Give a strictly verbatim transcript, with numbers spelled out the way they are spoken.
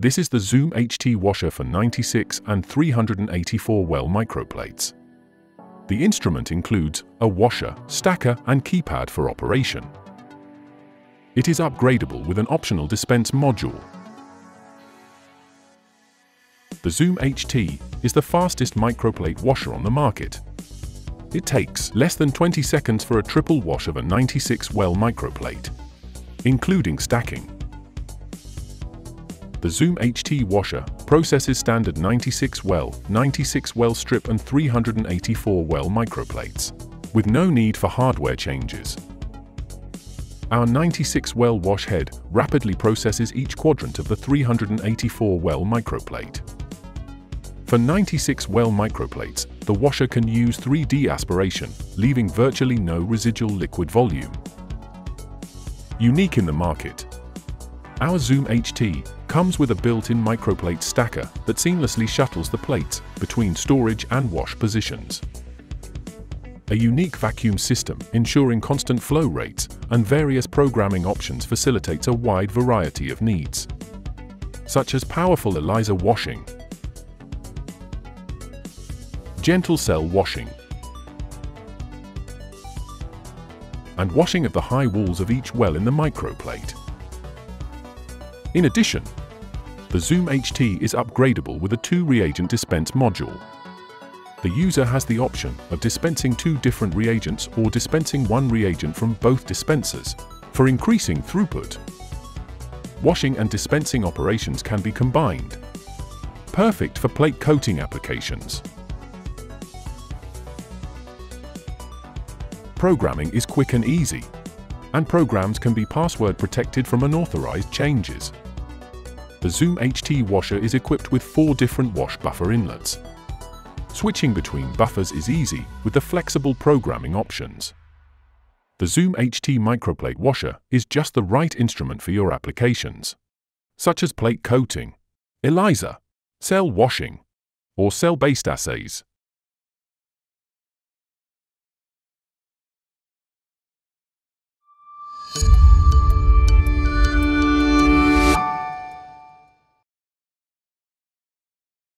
This is the Zoom H T washer for ninety-six and three hundred eighty-four well microplates. The instrument includes a washer, stacker, and keypad for operation. It is upgradable with an optional dispense module. The Zoom H T is the fastest microplate washer on the market. It takes less than twenty seconds for a triple wash of a ninety-six well microplate, including stacking. The Zoom H T washer processes standard ninety-six well, ninety-six well strip and three hundred eighty-four well microplates, with no need for hardware changes. Our ninety-six well wash head rapidly processes each quadrant of the three hundred eighty-four well microplate. For ninety-six well microplates, the washer can use three D aspiration, leaving virtually no residual liquid volume. Unique in the market, our Zoom H T comes with a built-in microplate stacker that seamlessly shuttles the plates between storage and wash positions. A unique vacuum system ensuring constant flow rates and various programming options facilitates a wide variety of needs, such as powerful ELISA washing, gentle cell washing, and washing of the high walls of each well in the microplate. In addition, the Zoom H T is upgradable with a two-reagent dispense module. The user has the option of dispensing two different reagents or dispensing one reagent from both dispensers for increasing throughput. Washing and dispensing operations can be combined, perfect for plate coating applications. Programming is quick and easy, and programs can be password protected from unauthorized changes. The Zoom H T washer is equipped with four different wash buffer inlets. Switching between buffers is easy with the flexible programming options. The Zoom H T microplate washer is just the right instrument for your applications, such as plate coating, ELISA, cell washing, or cell-based assays.